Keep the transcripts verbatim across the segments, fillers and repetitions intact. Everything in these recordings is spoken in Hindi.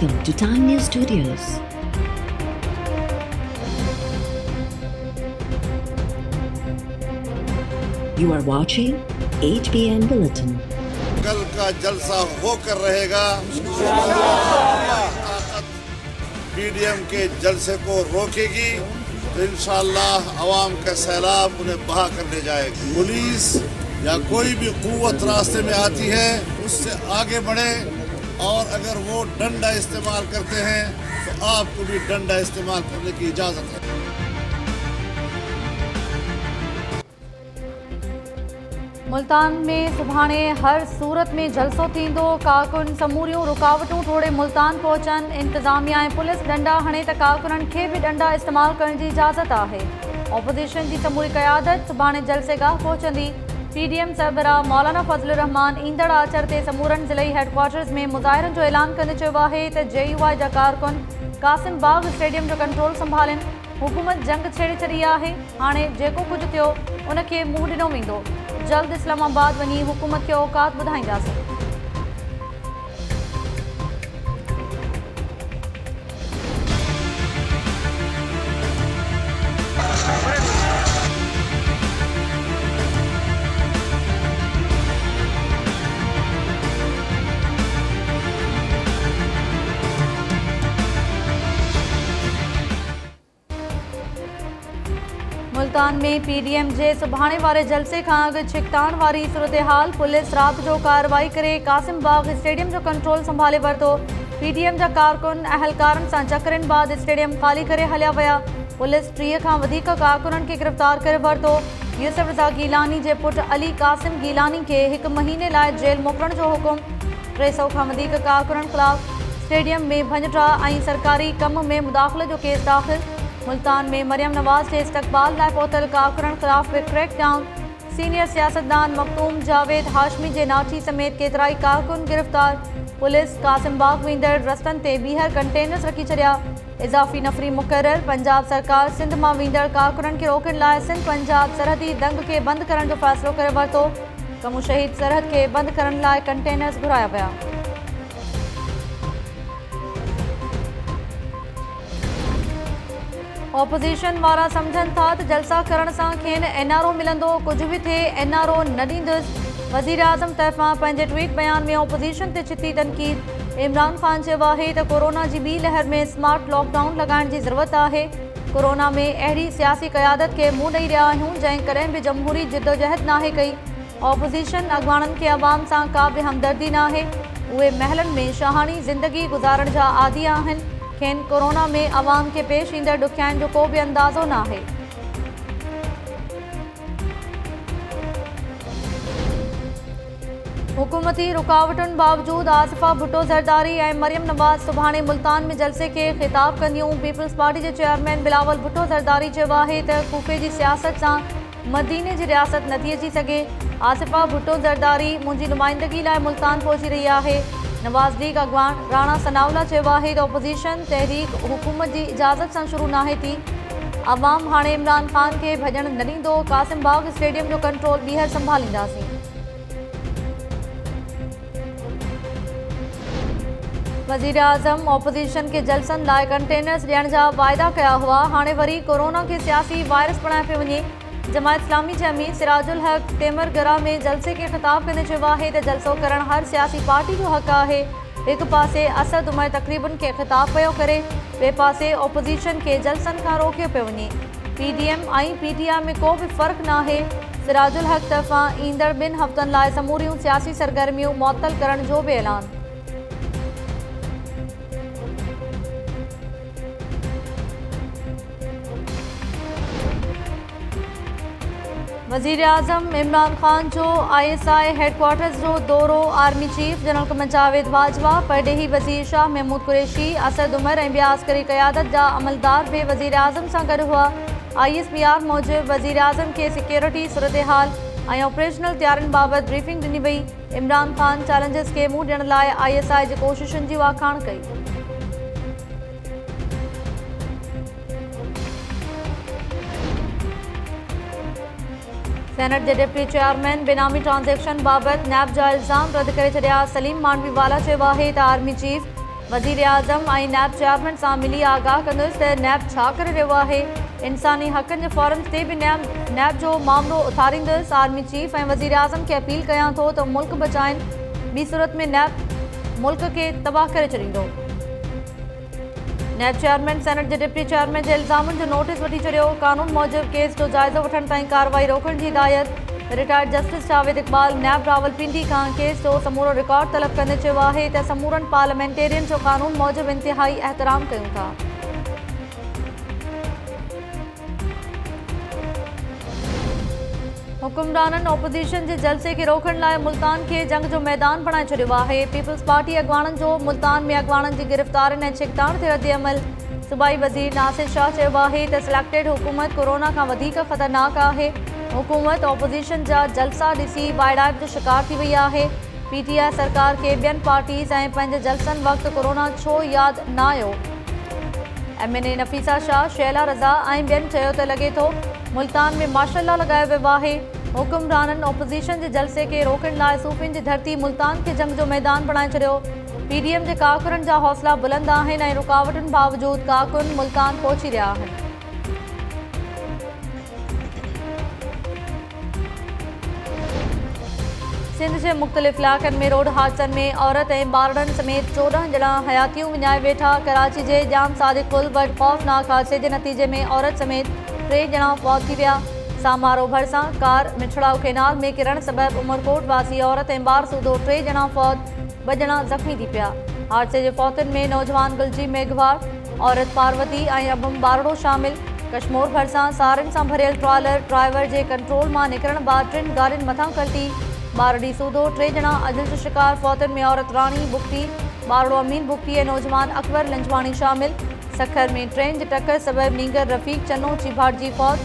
Welcome to Time News Studios. You are watching H B N Bulletin. कल का जलसा होकर रहेगा। पीडीएम के जलसे को रोकेगी तो इंशाल्लाह आवाम का सैलाब उन्हें बहा कर ले जाएगी। पुलिस या कोई भी कुव्वत रास्ते में आती है उससे आगे बढ़े और अगर वो डंडा इस्तेमाल करते हैं तो आपको भी डंडा इस्तेमाल करने की इजाज़त है। मुल्तान में सुभाणे हर सूरत में जलसो थींदो, कारकुन समूरियूं रुकावटूं तोड़े मुल्तान पहुचन। इंतजामिया ऐं पुलिस डंडा, हाणे त कारकुननि खे बि डंडा इस्तेमाल करण जी इजाज़त आहे। ऑपोजिशन जी समूरी क़यादत सुभाणे जलसेगाह पहुचंदी। पीडीएम सरबरा मौलाना फजलुर रहमान ईंदड़ आचर से समूरन ज़िलई हेडक्वार्टर्स में मुजाहिरन जो ऐलान कदे चयो है तो जेयूआई जा कारकुन कासिम बाग स्टेडियम जो कंट्रोल संभालें। हुकूमत जंग छेड़े छड़ी है, हाँ जो कुछ थो उन मुँह दिनों वो जल्द इस्लामाबाद वही हुकूमत के औकात बुधाईंदासीं। मुल्तान में पीडीएम के सुभाणे वारे जलसे का अग छिकताण वारी सूरत हाल। पुलिस रात जो कार्रवाई करे कासिम बाग स्टेडियम जो कंट्रोल संभाले वरतो। पीडीएम जा कारकुन अहलकारन सां चकरन बाद स्टेडियम खाली करे हलिया वया। पुलिस टीह का वधिक कारकुनन के गिरफ्तार करे वरतो। यूसुफ रज़ा गीलानी के पुट अली कासिम गीलानी के एक महीने लाए जेल मोकलण जो हुक्म। टे सौ का वधिक कारकुनन खिलाफ स्टेडियम में भंजटा और सरकारी कम में मुदाखले जो केस दाखिल। मुल्तान में मरियम नवाज़ के इस्तक़बाल लाइ पहुतल कारकुनन खिलाफ बि क्रैकडाउन। सीनियर सियासतदान मखतूम जावेद हाशमी के नाठी समेत केतराई कारकुन गिरफ्तार। पुलिस कासिमबाग वेंदड़ रस्तन ते बीहर कंटेनर्स रखी छड़िया। इजाफी नफरी मुकरर। पंजाब सरकार सिंध मां वेंदड़ कारकुनन के रोकण लाइ सिंध पंजाब सरहदी दंग के बंद करण जो फ़ैसिलो करे वरितो। कमू शहीद सरहद के बंद करण लाइ कंटेनर्स घुराया विया। ऑपोजिशन वारा समझन था तो जलसा करण से खेन एनआरओ मिलंदो, कुछ भी थे एनआरओ न दींदुस। वजीर आजम तरफा पैंजे ट्वीट बयान में ऑपोजिशन से छिती तनकीद। इमरान खान चयो है तो कोरोना की बी लहर में स्मार्ट लॉकडाउन लगाने की जरूरत है। कोरोना में अड़ी सियासी क़यादत के मुँह दई रहा आहियूं जैं करें भी जमहूरी जिदोजहद ना कई। ऑपोजिशन अगवाणन के अवाम से का भी हमदर्दी ना है, उहे महलन में शहानी जिंदगी गुजारण जा आदि आहिन। खेन कोरोना में आवाम के पेश ईंदड़ दुखियान जो को भी अंदाजो ना है। हुकूमती रुकावटन बावजूद आसिफा भुट्टो जरदारी और मरियम नवाज़ सुभाणे मुल्तान में जलसे के खिताब कंदियूं। पीपल्स पार्टी के चेयरमैन बिलावल भुट्टो जरदारी चयो है तो कूफे की सियासत से मदीने की रियासत नथी अची सघे। आसिफा भुट्टो जरदारी मुंहिंजी नुमाइंदगी लाइ मुल्तान पहुंची रही है। नवाज़ लीग अगवान राणा सनावला चयो है तो ऑपोजिशन तहरीक हुकूमत की इजाज़त से शुरू ना थी। आवाम हाणे इमरान खान के भजन न ॾींदो। कासिम बाग स्टेडियम जो कंट्रोल ॿीहर संभालींदासीं। वज़ीर आज़म ऑपोजिशन के जलसन लाइ कंटेनर्स ॾियण जा वाइदा कया हुआ, हाणे वरी कोरोना के सियासी वायरस बणाए पे वञे। जमायत इस्लामी जे अमीर सिराजुल हक टेमरगरा में जलसे के खिताब कदे चयो है तो जलसो करण हर सियासी पार्टी जो हक है। एक पासे असद उमर तकरीबन के खिताब पे करे, बे पासे ऑपोजिशन के जलसन का रोके पे वने। पीडीएम और पीटीआई में को भी फर्क ना है। सिराजुल हक तरफा ईंदड़ बिन हफ्तन लाए समूरियूं सियासी सरगर्मियों मुअत्तल करण जो भी ऐलान। वज़ीर आज़म इमरान खान जो आईएसआई हेडक्वार्टर्स जो दौरो। Army chief general Qamar Javed Bajwa, परडेही वज़ीर शाह महमूद कुरैशी, असद उमर ए बि आस्करी क़यादत जा अमलदार भी वज़ीर आज़म से गड हुआ। आईएसपीआर मूजिब वज़ीर आज़म के सिक्योरिटी सूरत हाल और ऑपरेशनल तैयारियों बाबत ब्रीफिंग दिनी वई। इमरान खान चैलेंजेस के मुँह ॾियण लाइ आईएसआई जी कोशिशुनि जी वाखाण कई। सेनेट के डिप्टी चेयरमैन बेनामी ट्रांजेक्शन बाबत नैब का इल्ज़ाम रद्द करे छड़िया। सलीम मांडवीवाला चयो है तो आर्मी चीफ वजीर आज़म ऐं नैब चेयरमैन सां मिली आगाह कंदुसि त नैब छा करे रहियो आहे। इंसानी हक़नि जे फोरम ते बि नैब नैब जो मामिलो उथारींदुसि। आर्मी चीफ ऐं वज़ीर आज़म खे अपील कयां थो त मुल्क बचाइनि, ॿी सूरत में नैब मुल्क खे तबाह करे छॾींदो। नैब चेयरमैन सेनेट जे डिप्टी चेयरमैन जे इल्ज़ामुनि जो नोटिस वठी छॾियो। कानून मूजिबि केस जो जाइज़ो वठण ताईं कार्रवाई रोकण जी हिदायत। Retired justice Javed Iqbal NAB Rawalpindi खां केस जो समूरो रिकॉर्ड तलब कंदे चयो आहे त समूरनि पार्लियामेंटेरियन जो कानून मूजिबि इंतिहाई एहतराम कयूं था। हुकुमराननि ओपोज़िशन जे जलसे खे रोकण लाइ मुल्तान खे जंग जो मैदान बणाए छॾियो आहे। पीपल्स पार्टी अॻवाणनि जो मुल्तान में अॻवाणनि जी गिरफ़्तारियुनि ऐं छिकताण ते रद्दअमल। सूबाई वज़ीर नासिर शाह चयो आहे त सिलेक्टेड हुकूमत कोरोना खां वधीक ख़तरनाक आहे। हुकूमत ओपोज़िशन जा जलसा ॾिसी बाइड़ाइप जो शिकार थी वई आहे। पी टी आई सरकार खे ॿियनि पार्टीज़ ऐं पंहिंजे जलसनि वक़्तु कोरोना छो यादि न आयो। M N A Nafisa Shah, Shaila Raza ऐं ॿियनि चयो त लॻे थो मुल्तान में माशाल्लाह लगायो वियो आहे। हुकुमराननि ओपोज़िशन जे जलसे खे रोकण लाइ सूफ़ियुनि जी धरती मुल्तान खे जंग जो मैदान बणाए छॾियो। पी डी एम जे काकुरनि जा हौसला बुलंद आहिनि ऐं रुकावटुनि बावजूदु काकुन मुल्तान पहुची रहिया आहिनि। सिंध जे मुख़्तलिफ़ इलाइक़नि में रोड हादसनि में औरत ऐं ॿारनि समेत चोॾहं ॼणा हयातियूं विञाए वेठा। कराची जे जाम सादिक पुल वटि ख़ौफ़नाक हादसे जे नतीजे में औरत समेत टे ॼणा फौत थी विया। सामारो भरिसां कार मिठड़ाव केनाल में किरण सबबि उमरकोट वासी औरत ऐं ॿार सूधो टे ॼणा फौत, ॿ ॼणा ज़ख़्मी थी पिया। हादसे जे फौतनि में नौजवान गुलजी मेघवार, औरत पार्वती ऐं अबम बारड़ो शामिल। कश्मोर भरिसां सारनि सां भरियल ट्रॉलर ड्राइवर जे कंट्रोल मां निकिरण बाद टिनि गाॾियुनि मथां कलटी। ॿारड़ी सूधो टे ॼणा अजल जो शिकार। फौतनि में औरत राणी बुगटी, ॿारड़ो अमीन बुगटी ऐं नौजवान अकबर लंजवाणी शामिल। सखर में ट्रेन जी टक्कर सबबि नींगर रफ़ीक चनो चिभाट जी फौत।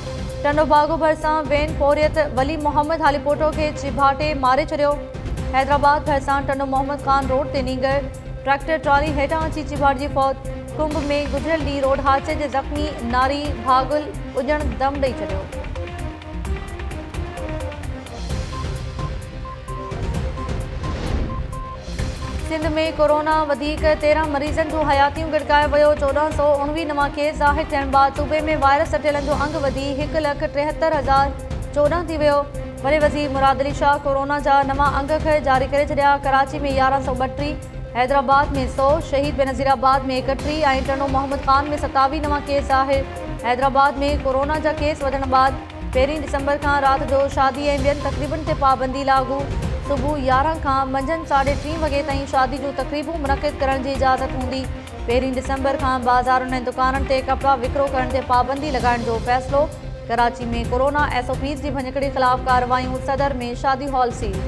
टंडोभागो भरिसां वेन पोरियत वली मोहम्मद हालीपोटो खे चिभाटे मारे छॾियो। हैदराबाद भरिसां टंडो मोहम्मद ख़ान रोड ते नींगर ट्रैक्टर ट्रॉली हेठां अची चिभाट जी फौत। कुंभ में गुज़िरियल ॾींहुं रोड हादसे जे ज़ख़्मी नारी भागुल उजण दम ॾेई छॾियो। सिंध में कोरोना वधीक तेरहं मरीज़नि जो हयातियूं गिड़काए वियो। चोॾहं सौ उणिवीह नवां केस ज़ाहिर थियण बाद सूबे में वायरस सटियलनि जो अंग वधी हिकु लख टेहतरि हज़ार चोॾहं थी वियो। वॾे वज़ीर मुराद अली शाह कोरोना जा नवां अंग खे जारी करे छॾिया। कराची में यारहं सौ ॿटीह, हैदराबाद में सौ, शहीद बेनज़ीराबाद में एकटीह ऐं टंडो मोहम्मद ख़ान में सतावीह नवां केस ज़ाहिर। हैदराबाद में कोरोना जा केस वधण बाद पहिरीं दिसंबर खां राति जो शादी ऐं ॿियनि तक़रीबनि ते पाबंदी लागू। सुबह यारहं खां मंझंदि साढे टीं वॻे ताईं शादी जूं तक़रीबूं मुनक़िद करण जी इजाज़त हूंदी। पहिरीं दिसंबर खां बाज़ारुनि ऐं दुकाननि ते कपिड़ा विकिरो करण ते पाबंदी लॻाइण जो फ़ैसिलो। कराची में कोरोना एस ओ पीज़ जी भञकड़ी ख़िलाफ़ कार्रवाइयूं। सदर में शादी हॉल सील।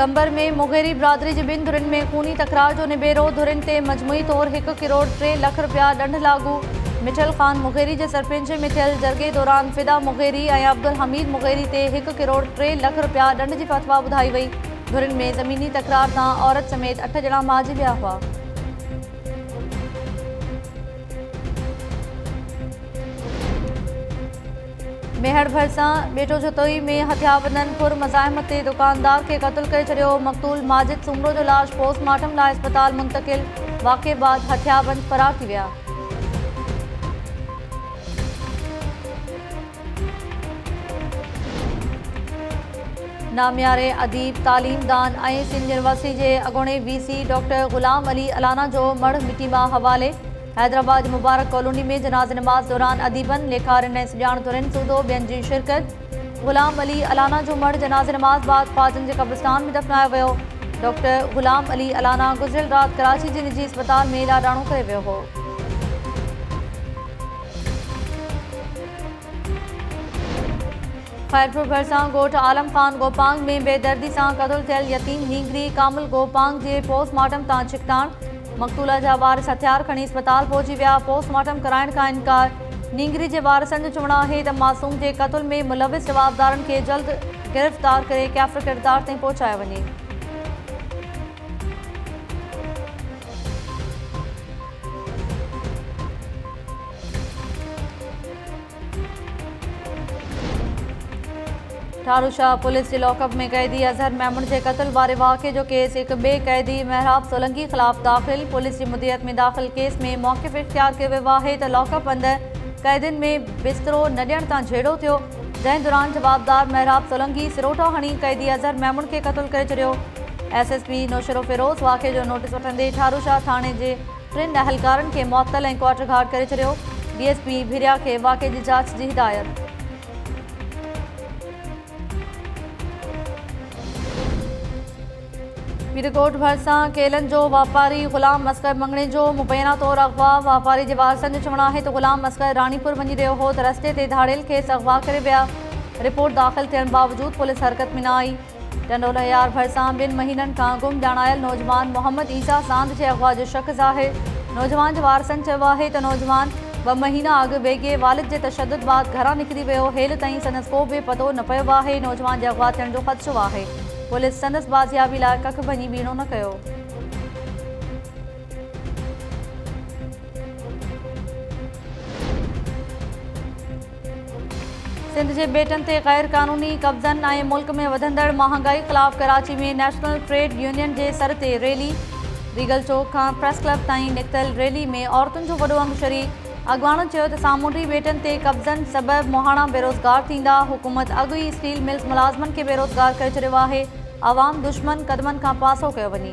कंबर में मोगेरी बिरादरी जी ॿिनि धुरियुनि में खूनी तकरार जो निबेरो। धुरियुनि ते मजमूई तौरु हिकु किरोड़ टे लख रुपया ॾंढ लागू। मिठल ख़ान मोगेरी जे सरपंच में थियल जरगे दौरान फिदा मोगेरी ऐं अब्दुल हमीद मोगेरी ते हिकु किरोड़ टे लख रुपया ॾंढ जी फतवा ॿुधाई वई। धुरियुनि में ज़मीनी तकरार सां औरत समेत अठ ॼणा मारिजी विया हुआ। मेहर भरिसां बेटो जतोई में हथियारबंदनि पुर मज़ाहिम ते दुकानदार खे क़तल करे छॾियो। मक़तूल माजिद सुमरो जो लाश पोस्टमार्टम लाइ अस्पताल मुंतकिल। वाक़े बाद हथियारबंद फ़रार थी विया। नामियारे अदीब तालीमदान ऐं सिंध यूनिवर्सिटी जे अॻोणे V C doctor Ghulam Ali Allana जो मड़ मिटी मां हवाले। हैदराबाद मुबारक कॉलोनी में जनाज़ नमाज़ दौरान अदीबनि लेखारनि ऐं सुञाणंदड़नि सूदो ॿियनि जी शिरकत। ग़ुलाम अली अलाना जो मड़ जनाज़ नमाज़ बाद ख़्वाजनि जे कब्रिस्तान में दफ़नायो वियो। डॉक्टर ग़ुलाम अली अलाना गुज़िरियल राति कराची जे निजी अस्पताल में लाडाणो कयो वियो हो। ख़ैरपुर भरिसां ॻोठु आलम ख़ान गोपांग में बेदर्दी सां क़तलु थियल यतीम नींगरी कामिल गोपांग जे पोस्टमार्टम तां छिकताण। मक़तूला जा वारिस हथियार खणी अस्पताल पहुची विया। पोस्टमार्टम कराइण खां इनकार। नींगरी जे वारिसनि जो चवणो आहे त मासूम जे क़तल में मुलविस जवाबदारनि खे जल्द गिरफ़्तार करे काफ़िर किरदार ताईं पहुचायो वञे। शाहरुशाह पुलिस लॉकअप में कैदी अज़हर मेमण के कत्ल वारे वाक़े जो केस एक बे कैदी महराब सोलंकी ख़िलाफ़ दाख़िल। पुलिस की मुदियत में दाख़िल केस में मौक़िफ़ इख्तियार कयो वियो आहे त लॉकअप अंदरि क़ैदियुनि में बिस्तरो न ॾियण तां झेड़ो थियो, जंहिं दौरान जवाबदार महराब सोलंकी सिरोटा हणी कैदी अज़हर मेमण के कत्ल करे छॾियो। S S P Naushahro Feroze वाक़े जो नोटिस वठंदे शाहरुशाह थाणे जे टिनि अहलकारनि खे मअतल ऐं क्वार्टर घाट करे छॾियो। डी एस पी भिरिया के वाक़े की जांच की हिदायत। पीरकोट भरसा केलन जो वापारी गुलाम अस्कर मंगणे जो मुबैना तौर अगवा। वापारी के वारसन जो चवण है तो गुलाम अस्कर रानीपुर वही रो हो तो रस्ते से धाड़ियल केस अगवा कर वह। रिपोर्ट दाखिल थियण बावजूद पुलिस हरकत में न आई। टंडोल हयार भरसा बिन महीनन का गुम जानायल नौजवान मोहम्मद ईसा सांद के अगवा जो शक जाहिर। नौजवान के वारसन चयो है तो नौजवान ब महीना अग बेगे वालिद के तशद्दुद बाद घर निकरी वो। हेल तीन संदसि को भी पतो न पो है। नौजवान के अगवा थियण जो खदशो है। पुलिस संदस बाजियाबी लाइ कख भञी बीणो न कयो। सिंध के बेटन से गैर कानूनी कब्जन ए मुल्क में वधंदड़ महंगाई खिलाफ कराची में नेशनल ट्रेड यूनियन के सर से रैली। रीगल चौक का प्रेस क्लब ताईं निकतल रैली में औरतुन जो वड्डो अंग शरीक। अगवाणों चयो त सामूंडी बेटन से कब्जन सबब मुहाना बेरोजगार थींदा। हुकूमत अगु ही स्टील मिल्स मुलाजमन के बेरोजगार कर छो है। आवाम दुश्मन कदमन का पासो किया वही।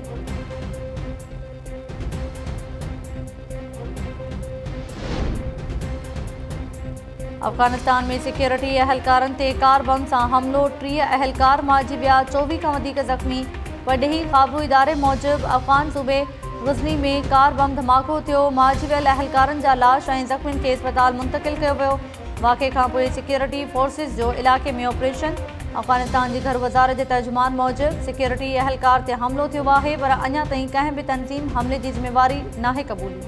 अफगानिस्तान में सिक्योरिटी अहलकार से कार बम से हमलो। टी अहलकार मारिजी विया, चौवी का वधिक जख्मी। वडेही काबू इदारे मूजिब अफगान सूबे गजनी में कार बम धमाको थियो। मारिजी वियल अहलकारनि जा लाश ऐं ज़ख्मियुनि खे अस्पताल मुंतकिल कयो वियो। वाक़े खां पोइ सिक्योरिटी फोर्सिस जो इलाक़े में ऑपरेशन। अफ़ग़ानिस्तान जी घर वज़ारत जे तर्जुमान मूजिब सिक्योरिटी अहलकार ते हमिलो थियो आहे, पर अञा ताईं कंहिं बि तनज़ीम हमले जी ज़िम्मेवारी नाहे क़बूली।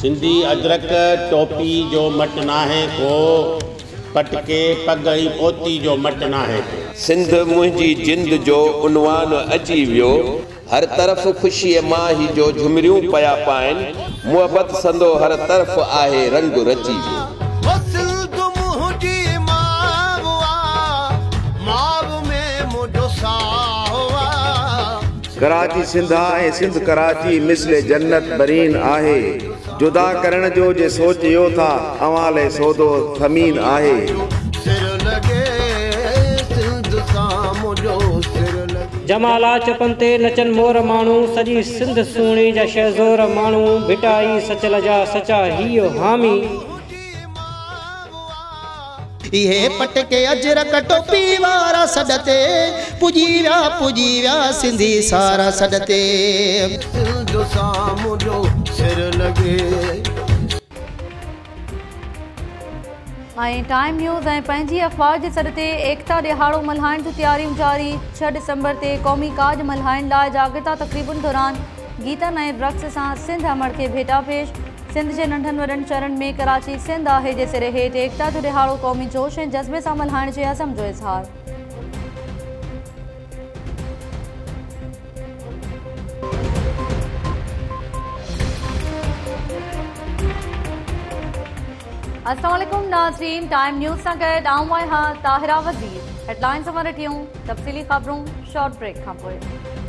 सिंधी अदरक टोपी जो मट नाहे को, पटके पग ई पोती जो मट नाहे को। सिंध मुझी जिंद जो उनवान अची वियो। हर तरफ खुशी मां ही जो झुमरियूं पया पाइन। मोहब्बत संदो हर तरफ आहे रंग रची वियो। कराची सिंध आए सिंध कराची मिसल जन्नत बरीन आहे। जुदा करण जो जे सोच यो था अवाले सौदो थमीन आहे। जमाला चपन ते नचन मोर मानू। सजी सिंध सोनी जा शहजोर मानू। भिटाई सचल जा सचा हियो हामी। ये पटके अजरक टोपी वारा सदते। पुजी व्या पुजी व्या सिंधी सारा सदते। टाइम न्यूज़ ऐं पंहिंजी अख़बार जे सर ते एकता ॾिहाड़ो मल्हाइण जी तयारियूं जारी। छह दिसंबर ते क़ौमी काज मल्हाइण लाइ जागृता तक़रीबुनि दौरान गीतन ऐं रक़्स सां सिंध अमर खे भेटा पेश। सिंध के नंढन वडन शहरन में कराची सिंध आहे जे सिरे हेठ एकता जो रिहाड़ो कौमी जोश ए जज्बे से मल्हाइण के अज़म जो इज़हार। अस्सलामुअलैकुम नाज़रीन, टाइम न्यूज़ से गड आऊं आहियां ताहिरा वज़ीर। हेडलाइंस हमारे टियूं तफसीली खबरों शॉर्ट ब्रेक का